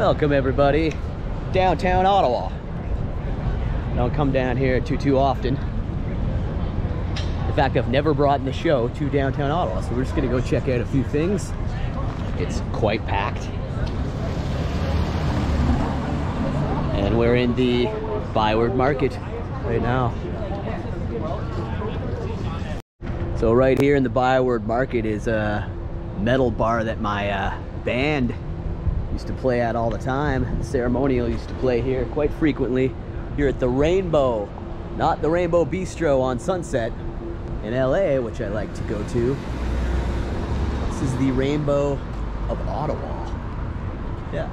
Welcome everybody, downtown Ottawa. Don't come down here too often. In fact, I've never brought the show to downtown Ottawa, so we're just gonna go check out a few things. It's quite packed. And we're in the Byward Market right now. So right here in the Byward Market is a metal bar that my band used to play at all the time. The Ceremonial used to play here quite frequently. Here at the Rainbow, not the Rainbow Bistro on Sunset in LA, which I like to go to. This is the Rainbow of Ottawa. Yeah,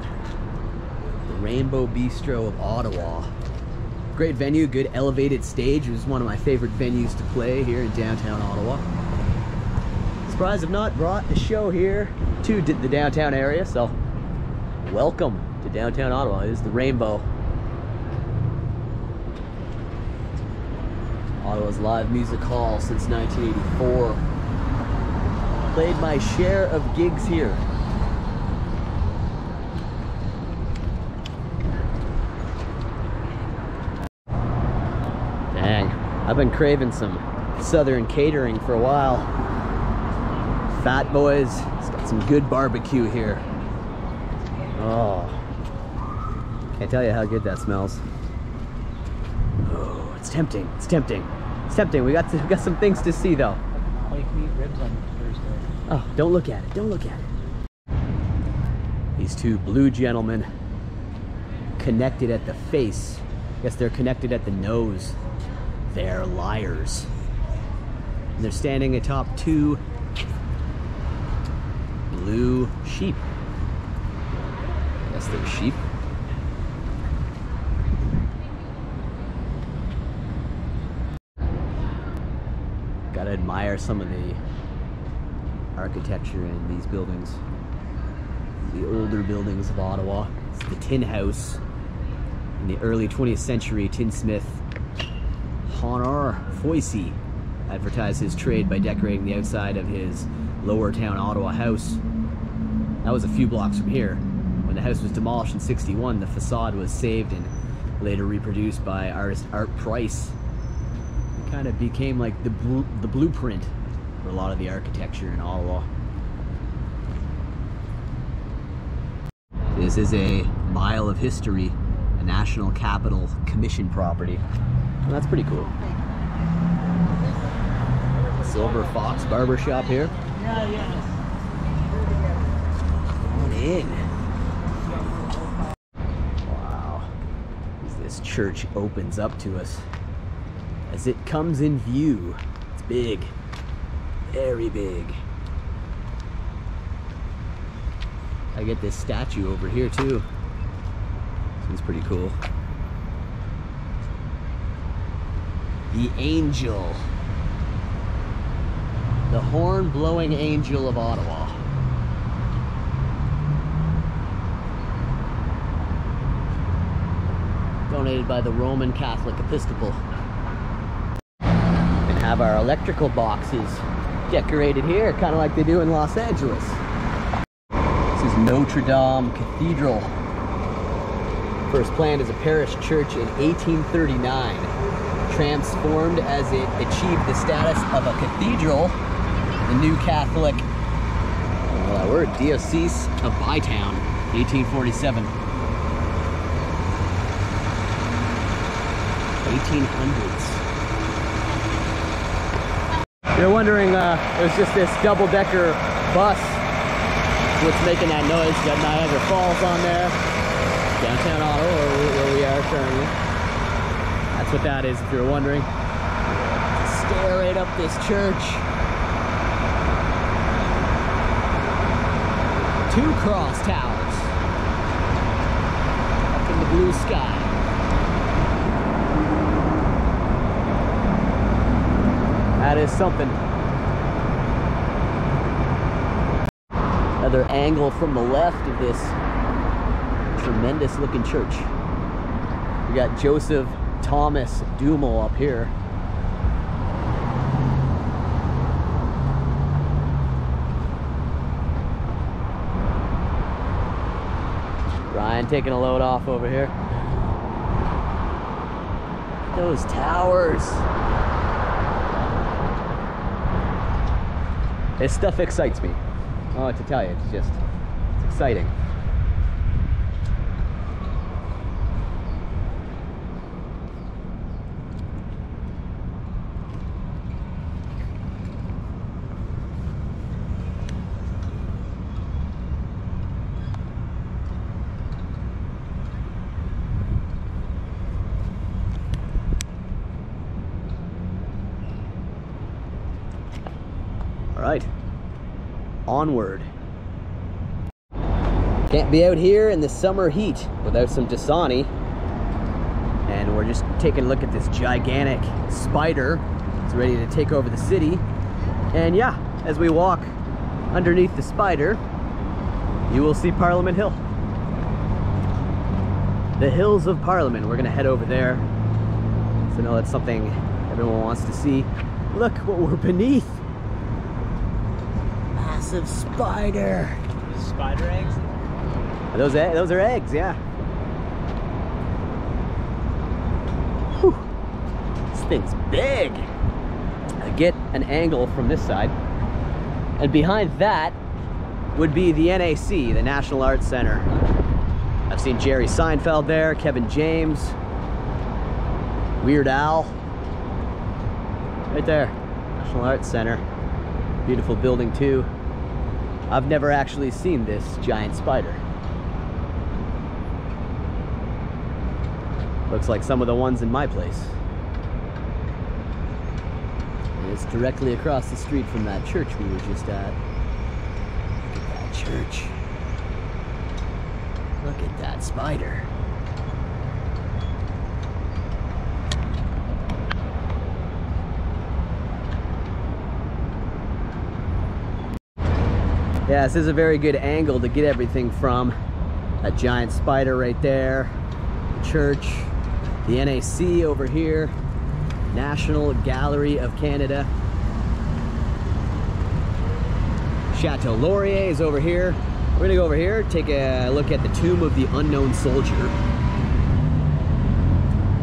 the Rainbow Bistro of Ottawa. Great venue, good elevated stage. It was one of my favorite venues to play here in downtown Ottawa. Surprised I've not brought the show here to the downtown area, so welcome to downtown Ottawa. It is the Rainbow. Ottawa's live music hall since 1984. Played my share of gigs here. I've been craving some southern catering for a while. Fat Boys, it's got some good barbecue here. Oh, can't tell you how good that smells. Oh, it's tempting, it's tempting. It's tempting, we got some things to see though. Like meat ribs on Thursday. Oh, don't look at it, don't look at it. These two blue gentlemen connected at the face. I guess they're connected at the nose. They're liars. And they're standing atop two blue sheep. I guess they're sheep. Gotta admire some of the architecture in these buildings. The older buildings of Ottawa. It's the Tin House. In the early 20th century, Tin Smith Honor Foisy advertised his trade by decorating the outside of his Lower Town Ottawa house. That was a few blocks from here. When the house was demolished in '61, the facade was saved and later reproduced by artist Art Price. It kind of became like the blueprint for a lot of the architecture in Ottawa. This is a Mile of History, a National Capital Commission property. Well, that's pretty cool. Silver Fox Barbershop here. Yeah, yeah. Come in. Wow. As this church opens up to us, as it comes in view, it's big. Very big. I get this statue over here too. This one's pretty cool. The angel, the horn-blowing angel of Ottawa. Donated by the Roman Catholic Episcopal. And have our electrical boxes decorated here, kind of like they do in Los Angeles. This is Notre Dame Cathedral. First planned as a parish church in 1839. Transformed as it achieved the status of a cathedral, the new Catholic diocese of Bytown, 1847. 1800s. You're wondering, there's just this double-decker bus. What's making that noise? Got Niagara Falls on there. Downtown Ottawa, where we are currently. That's what that is, if you're wondering. Stare right up this church. Two cross towers. Up in the blue sky. That is something. Another angle from the left of this tremendous looking church. We got Joseph Thomas Dumel up here. Ryan taking a load off over here. Those towers. This stuff excites me. Oh, to tell you, it's just, it's exciting. Onward. Can't be out here in the summer heat without some Dasani. And we're just taking a look at this gigantic spider. It's ready to take over the city. And yeah, as we walk underneath the spider, you will see Parliament Hill. The Hills of Parliament. We're gonna head over there. So I know that's something everyone wants to see. Look what we're beneath. Massive spider. Spider eggs? Those are eggs, yeah. Whew. This thing's big. I get an angle from this side. And behind that would be the NAC, the National Arts Centre. I've seen Jerry Seinfeld there, Kevin James, Weird Al. Right there, National Arts Centre. Beautiful building too. I've never actually seen this giant spider. Looks like some of the ones in my place. And it's directly across the street from that church we were just at. Look at that church. Look at that spider. Yeah, this is a very good angle to get everything from. That giant spider right there, the church, the NAC over here, National Gallery of Canada. Chateau Laurier is over here. We're gonna go over here, take a look at the Tomb of the Unknown Soldier.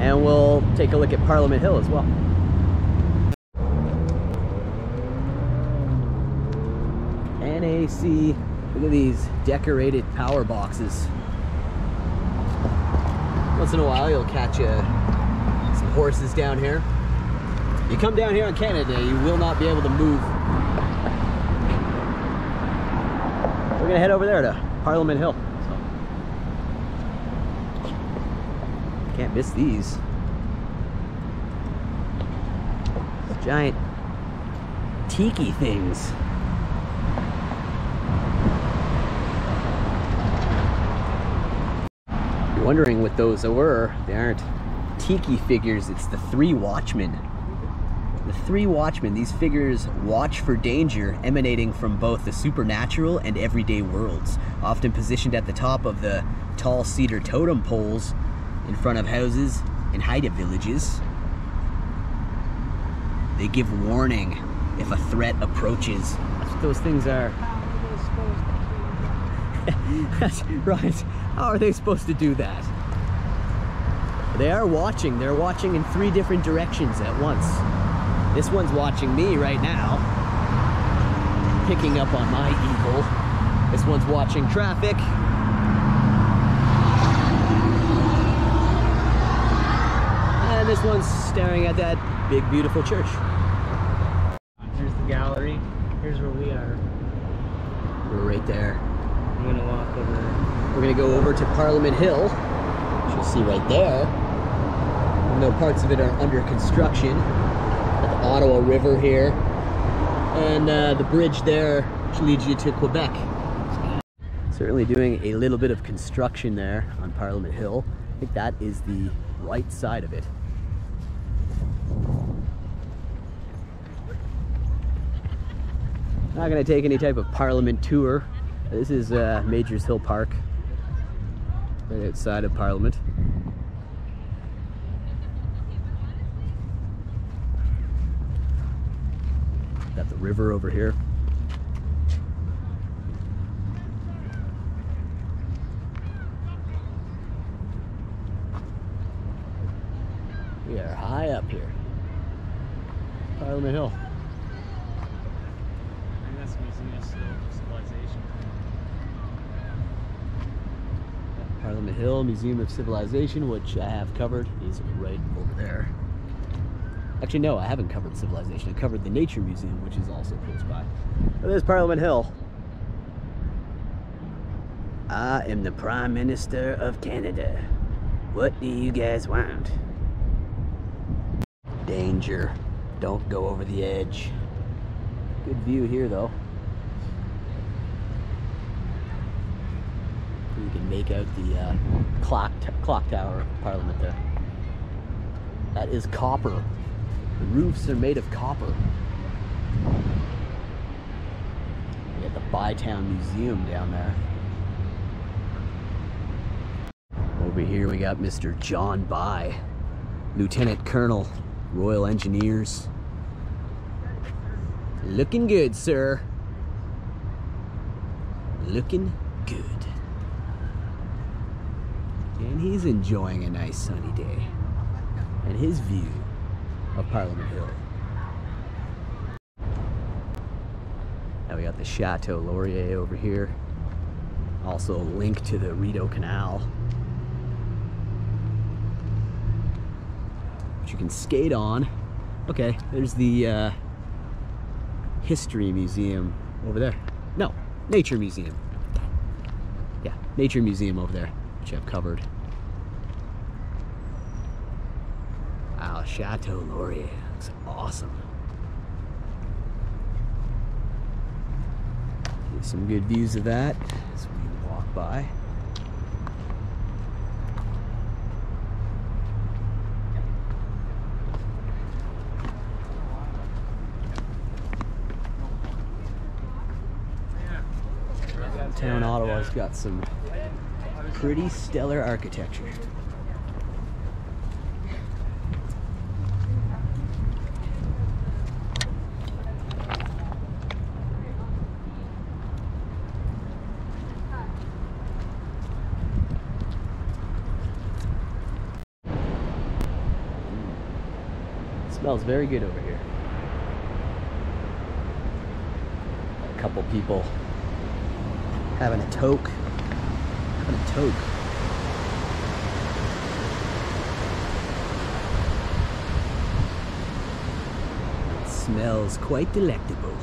And we'll take a look at Parliament Hill as well. See, look at these decorated power boxes. Once in a while you'll catch some horses down here. You come down here in Canada, you will not be able to move. We're gonna head over there to Parliament Hill. So. Can't miss these. These giant tiki things. Wondering what those were. They aren't tiki figures, it's the three watchmen. The three watchmen, these figures watch for danger emanating from both the supernatural and everyday worlds, often positioned at the top of the tall cedar totem poles in front of houses in Haida villages. They give warning if a threat approaches. That's what those things are. That's right. How are they supposed to do that? They are watching. They're watching in three different directions at once. This one's watching me right now, picking up on my evil. This one's watching traffic. And this one's staring at that big, beautiful church. Here's the gallery. Here's where we are. We're right there. I'm gonna walk over there. We're gonna go over to Parliament Hill, which you'll see right there. Even though parts of it are under construction. Got the Ottawa River here. And the bridge there, which leads you to Quebec. Certainly doing a little bit of construction there on Parliament Hill. I think that is the right side of it. Not gonna take any type of Parliament tour. This is Major's Hill Park. Right outside of Parliament. Got the river over here. We are high up here. Parliament Hill. I think that's the Museum of Civilization. Parliament Hill, Museum of Civilization, which I have covered, is right over there. Actually, no, I haven't covered Civilization. I covered the Nature Museum, which is also close by. But there's Parliament Hill. I am the Prime Minister of Canada. What do you guys want? Danger. Don't go over the edge. Good view here, though. You can make out the clock tower of Parliament there. That is copper. The roofs are made of copper. We got the Bytown Museum down there. Over here we got Mr. John By, Lieutenant Colonel, Royal Engineers. Looking good, sir. Looking good. And he's enjoying a nice sunny day. And his view of Parliament Hill. Now we got the Chateau Laurier over here. Also a link to the Rideau Canal, which you can skate on. Okay, there's the History Museum over there. No, Nature Museum. Yeah, Nature Museum over there, which I've covered. Wow, Chateau Laurier looks awesome. Get some good views of that as we walk by. Downtown Ottawa's got some pretty stellar architecture. Smells very good over here. A couple people having a toke. Having a toke. It smells quite delectable.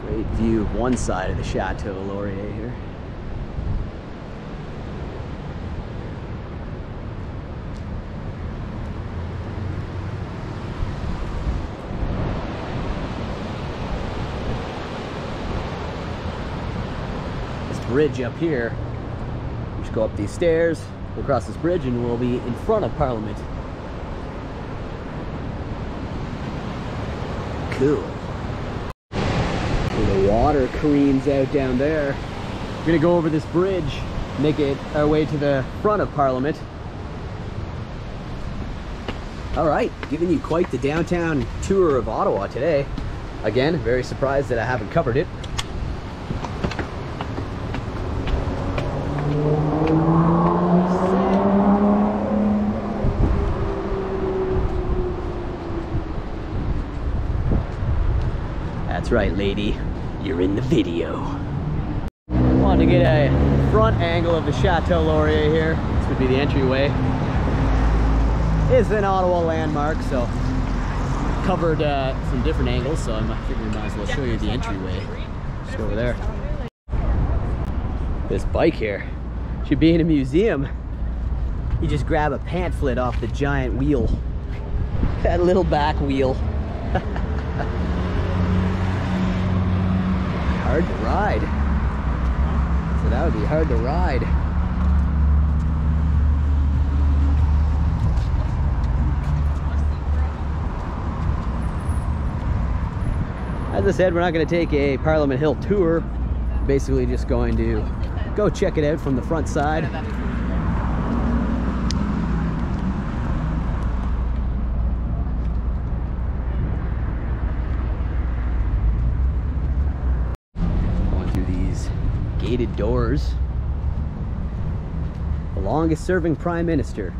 Great view of one side of the Chateau Laurier here. Bridge up here. We just go up these stairs, we'll cross this bridge, and we'll be in front of Parliament. Cool. And the water careens out down there. We're gonna go over this bridge, make it our way to the front of Parliament. All right, giving you quite the downtown tour of Ottawa today. Again, very surprised that I haven't covered it. That's right, lady, you're in the video. Wanted to get a front angle of the Chateau Laurier here. This would be the entryway. It's an Ottawa landmark, so covered some different angles, so I figured we might as well show you the entryway. Just over there. This bike here should be in a museum. You just grab a pamphlet off the giant wheel. That little back wheel. Hard to ride. So that would be hard to ride. As I said, we're not going to take a Parliament Hill tour. Basically just going to go check it out from the front side. Gated doors. longest serving Prime Minister,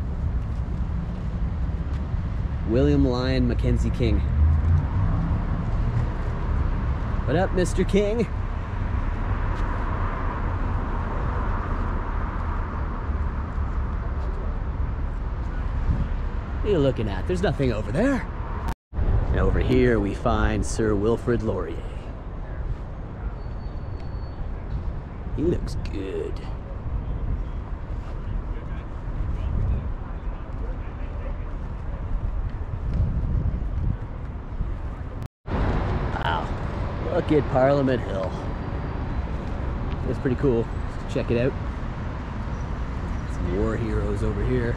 William Lyon Mackenzie King. What up, Mr. King? What are you looking at? There's nothing over there. And over here we find Sir Wilfrid Laurier. He looks good. Wow, look at Parliament Hill. It's pretty cool. Let's check it out. Some war heroes over here.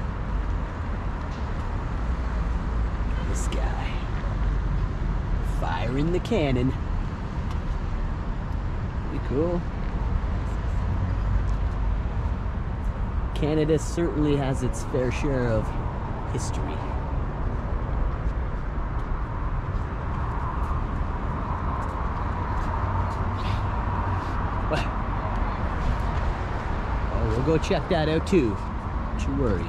This guy firing the cannon. Pretty cool. Canada certainly has its fair share of history. Oh, we'll go check that out too. Don't you worry.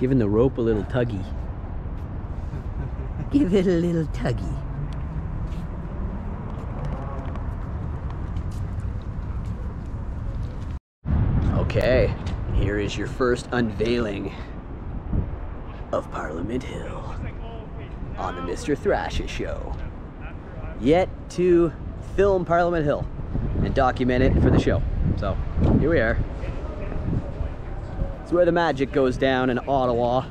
Giving the rope a little tuggy. Give it a little tuggy. Okay, here is your first unveiling of Parliament Hill on the Mr. Thrasher show. Yet to film Parliament Hill and document it for the show. So here we are. It's where the magic goes down in Ottawa.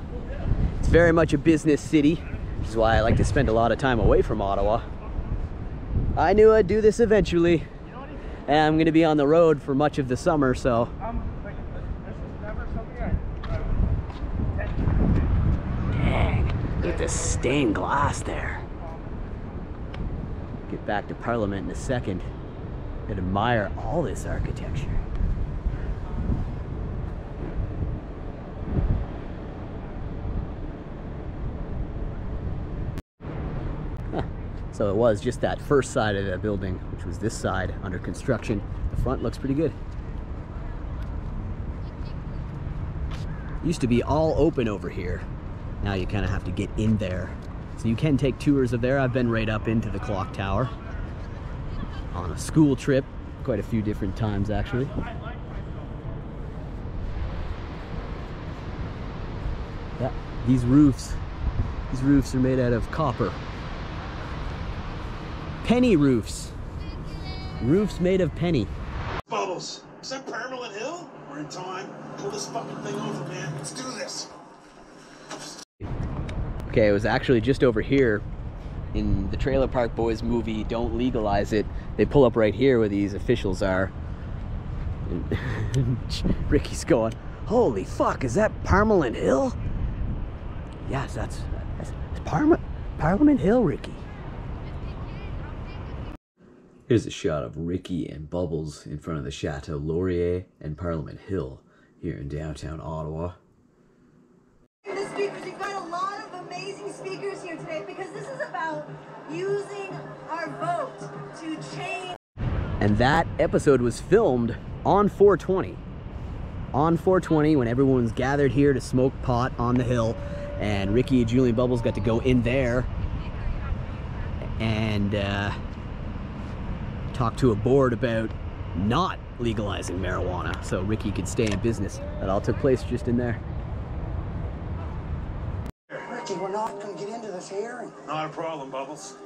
It's very much a business city, which is why I like to spend a lot of time away from Ottawa. I knew I'd do this eventually, and I'm gonna be on the road for much of the summer, so. Look at the stained glass there. Get back to Parliament in a second and admire all this architecture. Huh. So it was just that first side of the building, which was this side under construction. The front looks pretty good. It used to be all open over here. Now you kind of have to get in there. So you can take tours of there. I've been right up into the clock tower on a school trip, quite a few different times actually. Yeah, these roofs are made out of copper. Penny roofs. Roofs made of penny. Bubbles, is that Parliament Hill? We're in time. Pull this fucking thing over, man. Let's do this. Okay, it was actually just over here in the Trailer Park Boys movie, Don't Legalize It. They pull up right here where these officials are. And Ricky's going, holy fuck, is that Parliament Hill? Yes, that's Parliament Hill, Ricky. Here's a shot of Ricky and Bubbles in front of the Chateau Laurier and Parliament Hill here in downtown Ottawa. Speakers here today, because this is about using our vote to change. And that episode was filmed on 420. On 420, when everyone's gathered here to smoke pot on the hill, and Ricky and Julian Bubbles got to go in there and talk to a board about not legalizing marijuana so Ricky could stay in business. That all took place just in there. We're not going to get into this hearing. Not a problem, Bubbles.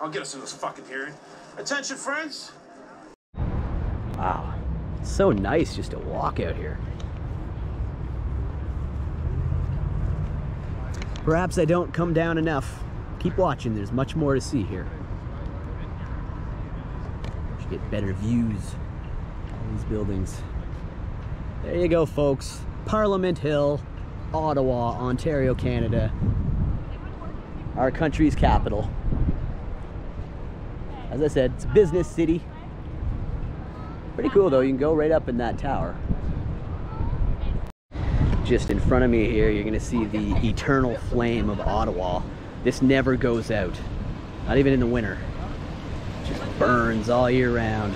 I'll get us in this fucking hearing. Attention, friends! Wow. It's so nice just to walk out here. Perhaps I don't come down enough. Keep watching. There's much more to see here. Should get better views. All these buildings. There you go, folks. Parliament Hill. Ottawa, Ontario, Canada, our country's capital. As I said, it's a business city. Pretty cool though, you can go right up in that tower. Just in front of me here, you're gonna see the eternal flame of Ottawa. This never goes out, not even in the winter. It just burns all year round.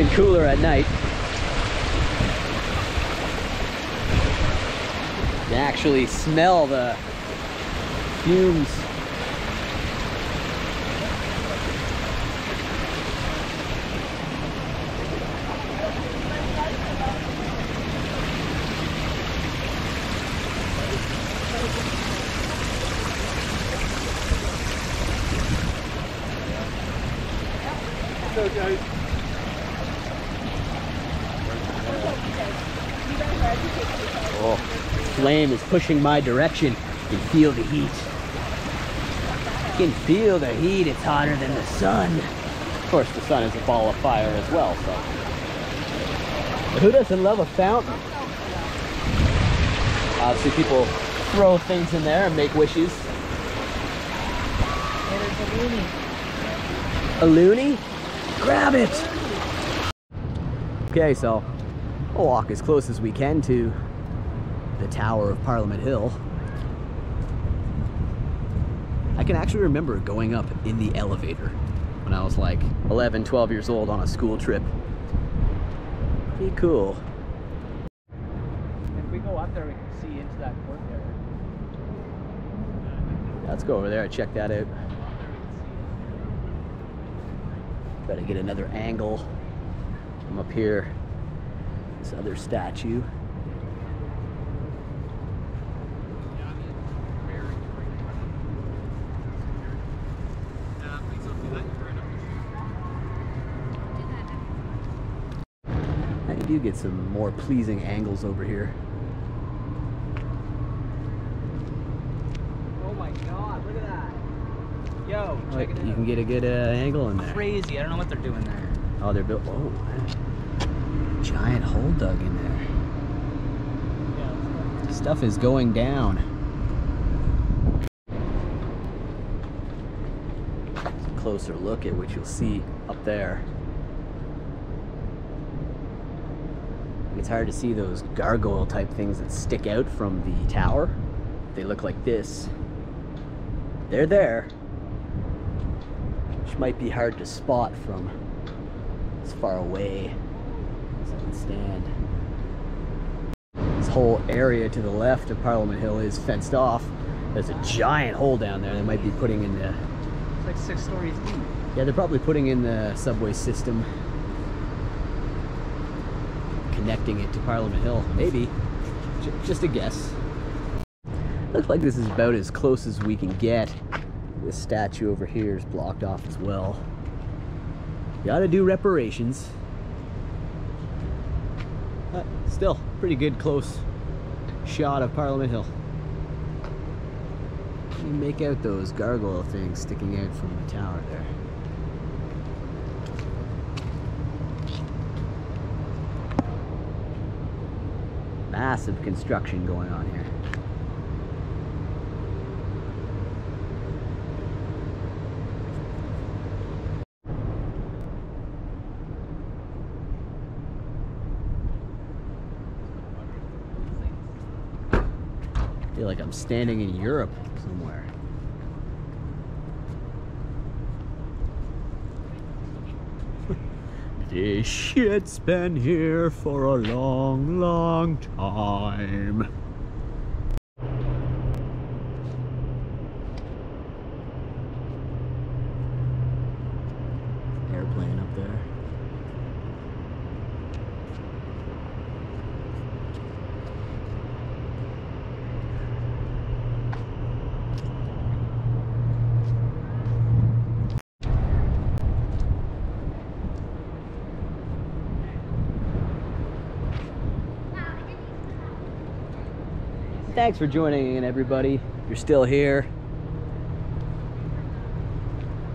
even cooler at night. You can actually smell the fumes. Flame is pushing my direction. You can feel the heat. You can feel the heat. It's hotter than the sun. Of course, the sun is a ball of fire as well, so. But who doesn't love a fountain? Obviously, people throw things in there and make wishes. There's a loony. A loony? Grab it! Okay, so we'll walk as close as we can to the Tower of Parliament Hill. I can actually remember going up in the elevator when I was like 11, 12 years old on a school trip. Pretty cool. If we go up there, we can see into that courtyard. Let's go over there and check that out. Better get another angle from up here. This other statue. You get some more pleasing angles over here. Oh my god, look at that. Yo, check it out. You can get a good angle in there. Crazy, I don't know what they're doing there. Oh, they're built. Oh, man. Giant hole dug in there. Yeah, stuff is going down. Just a closer look at what you'll see up there. It's hard to see those gargoyle type things that stick out from the tower. They look like this. They're there, which might be hard to spot from as far away as I can stand. This whole area to the left of Parliament Hill is fenced off. There's a giant hole down there. They might be putting in the... It's like 6 stories deep. Yeah, they're probably putting in the subway system, connecting it to Parliament Hill. Maybe. Just a guess. Looks like this is about as close as we can get. This statue over here is blocked off as well. Gotta do reparations. But still, pretty good close shot of Parliament Hill. You make out those gargoyle things sticking out from the tower there. Massive construction going on here. I feel like I'm standing in Europe somewhere. This shit's been here for a long, long time. Airplane up there. Thanks for joining in, everybody. If you're still here,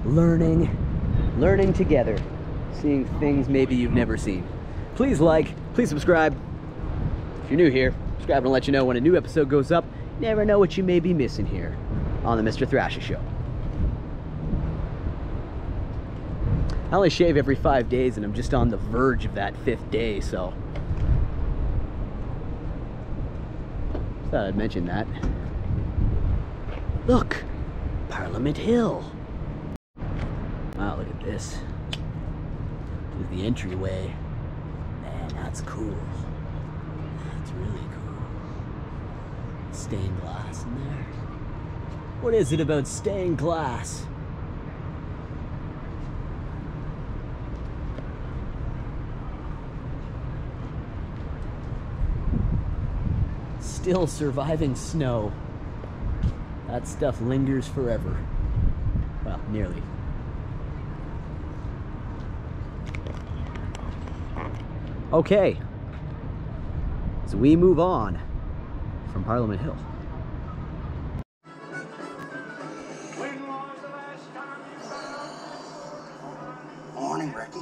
learning together, seeing things maybe you've never seen. Please like, please subscribe. If you're new here, subscribe and let you know when a new episode goes up. Never know what you may be missing here on the Mr. Thrasher Show. I only shave every 5 days, and I'm just on the verge of that 5th day, so. Thought I'd mention that. Look! Parliament Hill! Wow, look at this. was the entryway. Man, that's cool. That's really cool. Stained glass in there. What is it about stained glass? Still surviving snow. That stuff lingers forever. Well, nearly. Okay, so we move on from Parliament Hill. Morning, Ricky.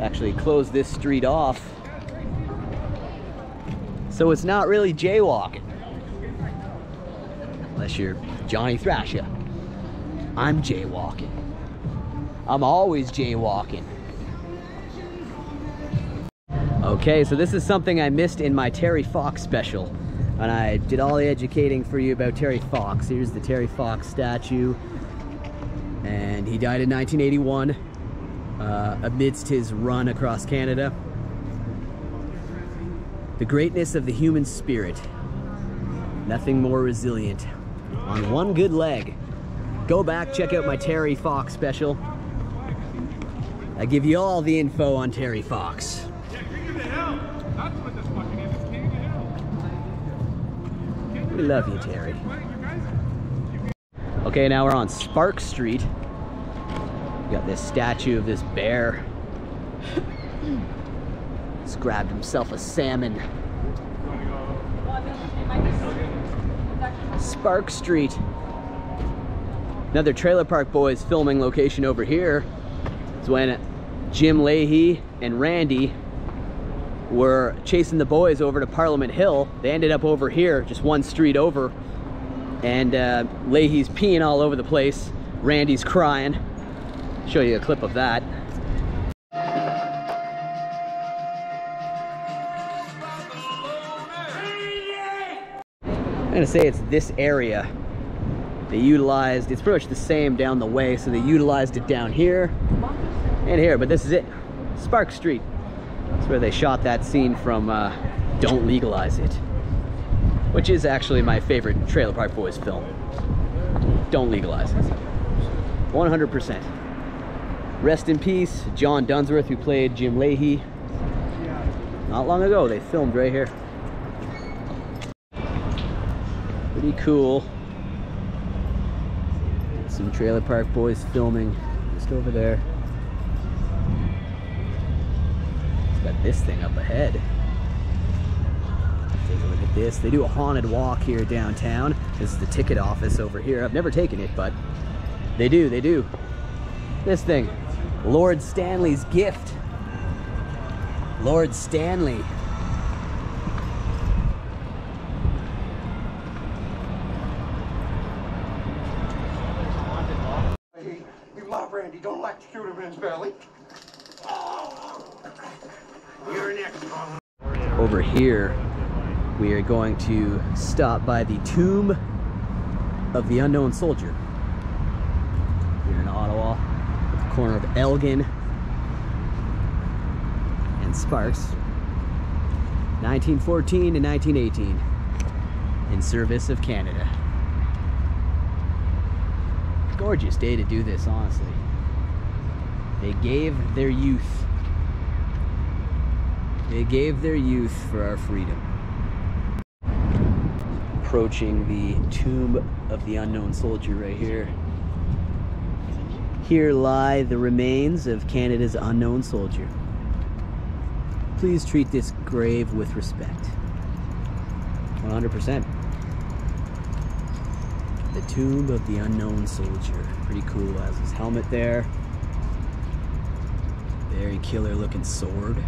Actually closed this street off, so it's not really jaywalking. Unless you're Johnny Thrasher. I'm jaywalking. I'm always jaywalking. Okay, so this is something I missed in my Terry Fox special. And I did all the educating for you about Terry Fox. Here's the Terry Fox statue. And he died in 1981 amidst his run across Canada. The greatness of the human spirit. Nothing more resilient. On one good leg. Go back, check out my Terry Fox special. I give you all the info on Terry Fox. We love you, Terry. Okay, now we're on Sparks Street. We got this statue of this bear. He's grabbed himself a salmon. Sparks Street. Another Trailer Park Boys filming location over here is when Jim Leahy and Randy were chasing the boys over to Parliament Hill. They ended up over here, just one street over, and Leahy's peeing all over the place. Randy's crying. I'll show you a clip of that. I'm gonna say it's this area. They utilized, it's pretty much the same down the way, so they utilized it down here and here, but this is it, Sparks Street. That's where they shot that scene from Don't Legalize It, which is actually my favorite Trailer Park Boys film. Don't Legalize It. 100%. Rest in peace, John Dunsworth, who played Jim Leahy. Not long ago, they filmed right here. Pretty cool. Some Trailer Park Boys filming just over there. Got this thing up ahead. Take a look at this. They do a haunted walk here downtown. This is the ticket office over here. I've never taken it, but they do, This thing, Lord Stanley's gift. Lord Stanley. You love Randy, don't like to shoot him in his belly. Over here, we are going to stop by the Tomb of the Unknown Soldier here in Ottawa, at the corner of Elgin and Sparks, 1914 to 1918, in service of Canada. Gorgeous day to do this, honestly. They gave their youth. They gave their youth for our freedom. Approaching the Tomb of the Unknown Soldier right here. Here lie the remains of Canada's unknown soldier. Please treat this grave with respect. 100%. The Tomb of the Unknown Soldier. Pretty cool, has his helmet there. Very killer looking sword.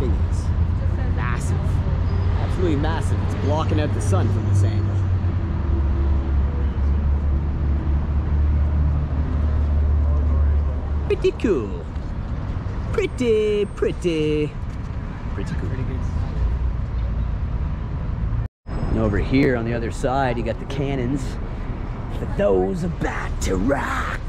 Thing is massive. really massive. It's blocking out the sun from this angle. Pretty cool. Pretty cool. And over here on the other side, you got the cannons for those about to rock.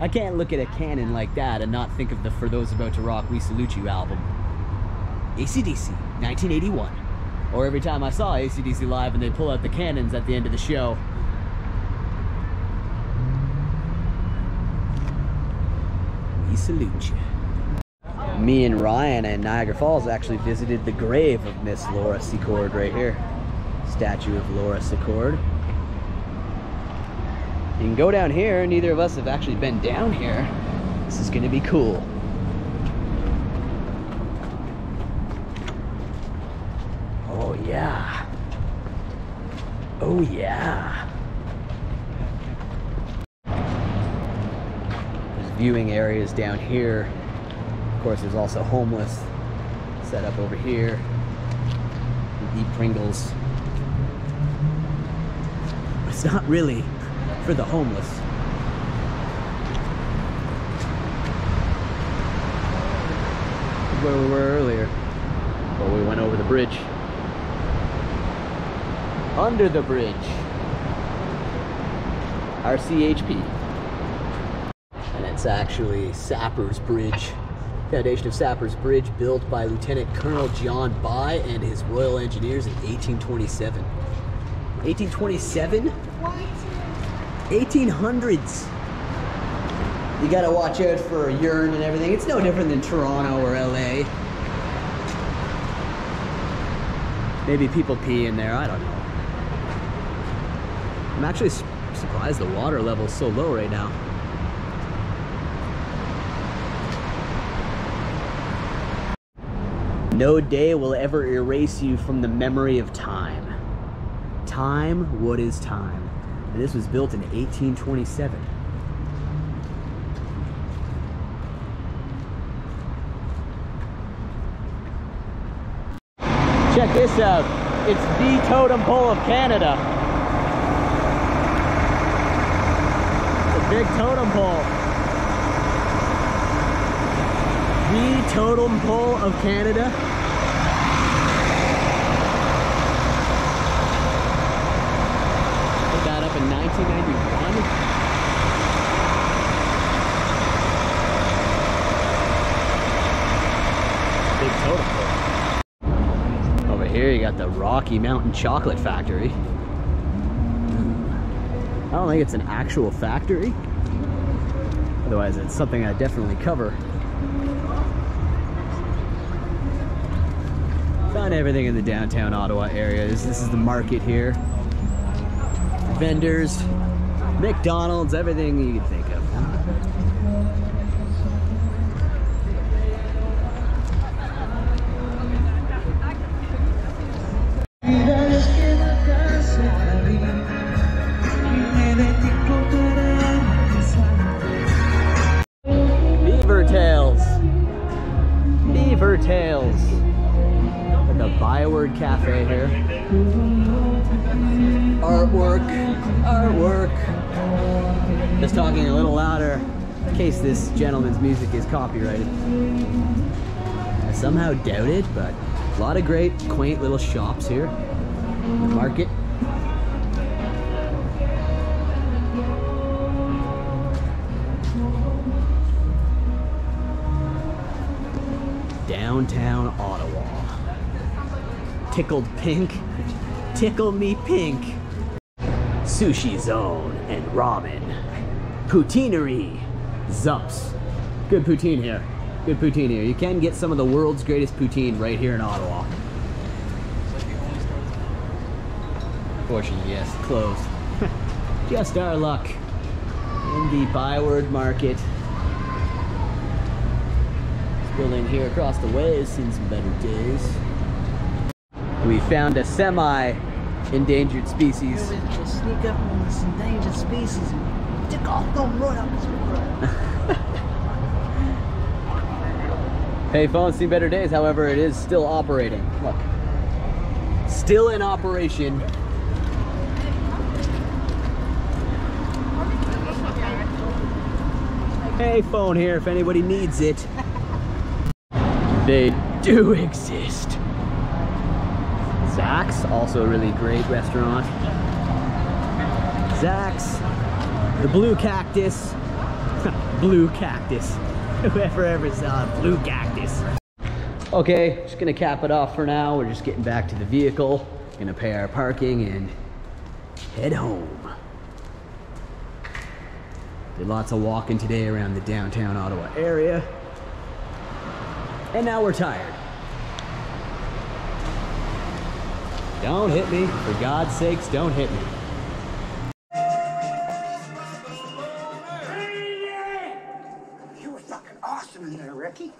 I can't look at a cannon like that and not think of the For Those About to Rock We Salute You album. AC/DC, 1981. Or every time I saw AC/DC live and they pull out the cannons at the end of the show. We salute you. Me and Ryan and Niagara Falls actually visited the grave of Miss Laura Secord right here. Statue of Laura Secord. You can go down here, neither of us have actually been down here. This is gonna be cool. Oh yeah. Oh yeah. There's viewing areas down here. Of course, there's also homeless set up over here. You eat Pringles. But it's not really for the homeless. Where we were earlier. Well, we went over the bridge. Under the bridge. RCHP. And it's actually Sappers Bridge. Foundation of Sappers Bridge, built by Lieutenant Colonel John By and his Royal Engineers in 1827. 1827? What? 1800s. You gotta watch out for urine and everything. It's no different than Toronto or LA. Maybe people pee in there, I don't know. I'm actually surprised the water level's so low right now. No day will ever erase you from the memory of time. Time, what is time? And this was built in 1827. Check this out. It's the totem pole of Canada. It's a big totem pole. The totem pole of Canada. In 1991. Big totem pole. Over here you got the Rocky Mountain Chocolate Factory. I don't think it's an actual factory. Otherwise it's something I definitely cover. Found everything in the downtown Ottawa area. This is the market here. Vendors, McDonald's, everything you can think of. Beaver Tails. And the Byward Cafe here. Artwork. Just talking a little louder in case this gentleman's music is copyrighted. I somehow doubt it, but a lot of great, quaint little shops here. The market. Downtown Ottawa. Tickled pink. Tickle me pink. Sushi Zone and Ramen. Poutinery. Zups. Good poutine here. You can get some of the world's greatest poutine right here in Ottawa. Fortunately, yes, closed. Just our luck. In the Byward Market. This building here across the way has seen some better days. We found a semi-endangered species. Sneak up on this endangered species and take off them right up. Payphone's seen better days, however, it is still operating. Look. Still in operation. Payphone here if anybody needs it. They do exist. Zach's, also a really great restaurant. Zach's, the Blue Cactus. Blue Cactus. Whoever ever saw a Blue Cactus. Okay, just gonna cap it off for now. We're just getting back to the vehicle. Gonna pay our parking and head home. Did lots of walking today around the downtown Ottawa area. And now we're tired. Don't hit me. For God's sakes, don't hit me. You were fucking awesome in there, Ricky.